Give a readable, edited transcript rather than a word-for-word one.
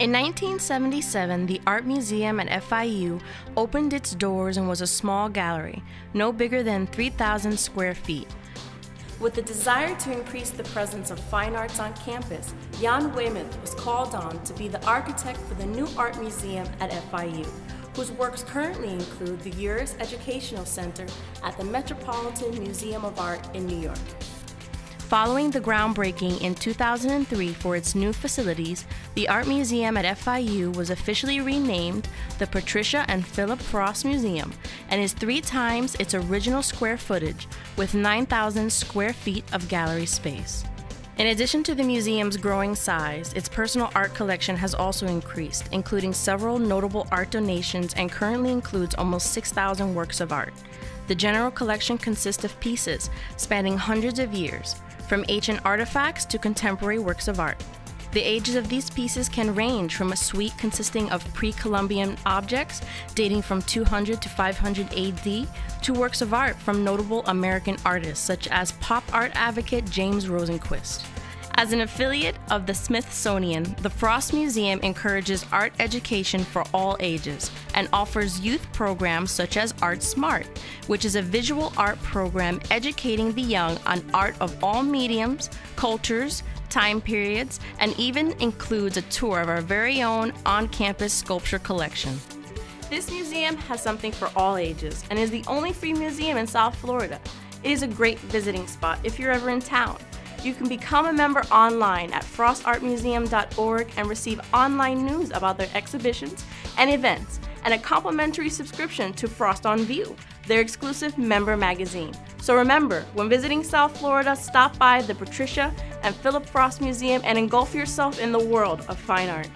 In 1977, the Art Museum at FIU opened its doors and was a small gallery, no bigger than 3,000 square feet. With the desire to increase the presence of fine arts on campus, Jan Weymouth was called on to be the architect for the new art museum at FIU, whose works currently include the Uris Educational Center at the Metropolitan Museum of Art in New York. Following the groundbreaking in 2003 for its new facilities, the Art Museum at FIU was officially renamed the Patricia and Philip Frost Museum and is 3 times its original square footage, with 9,000 square feet of gallery space. In addition to the museum's growing size, its personal art collection has also increased, including several notable art donations and currently includes almost 6,000 works of art. The general collection consists of pieces spanning hundreds of years, from ancient artifacts to contemporary works of art. The ages of these pieces can range from a suite consisting of pre-Columbian objects dating from 200 to 500 AD to works of art from notable American artists such as pop art advocate James Rosenquist. As an affiliate of the Smithsonian, the Frost Museum encourages art education for all ages and offers youth programs such as Art Smart, which is a visual art program educating the young on art of all mediums, cultures, time periods, and even includes a tour of our very own on-campus sculpture collection. This museum has something for all ages and is the only free museum in South Florida. It is a great visiting spot if you're ever in town. You can become a member online at frostartmuseum.org and receive online news about their exhibitions and events, and a complimentary subscription to Frost on View, their exclusive member magazine. So remember, when visiting South Florida, stop by the Patricia and Philip Frost Museum and engulf yourself in the world of fine art.